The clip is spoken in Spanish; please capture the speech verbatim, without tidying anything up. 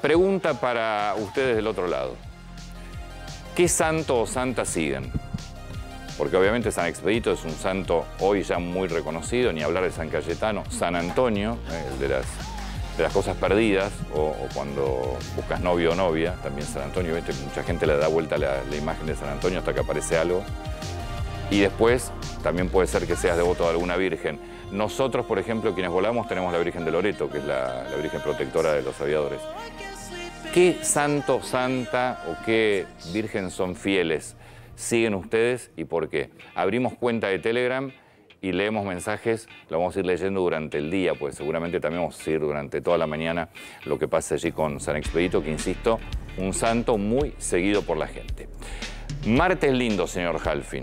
Pregunta para ustedes del otro lado. ¿Qué santo o santa siguen? Porque obviamente San Expedito es un santo hoy ya muy reconocido, ni hablar de San Cayetano, San Antonio, el de las, de las cosas perdidas, o, o cuando buscas novio o novia, también San Antonio, ¿viste? Mucha gente le da vuelta la, la imagen de San Antonio hasta que aparece algo. Y después también puede ser que seas devoto de alguna virgen. Nosotros, por ejemplo, quienes volamos, tenemos la Virgen de Loreto, que es la, la virgen protectora de los aviadores. ¿Qué santo, santa o qué virgen son fieles? ¿Siguen ustedes y por qué? Abrimos cuenta de Telegram y leemos mensajes, lo vamos a ir leyendo durante el día, pues seguramente también vamos a ir durante toda la mañana lo que pasa allí con San Expedito, que insisto, un santo muy seguido por la gente. Martes lindo, señor Halfin.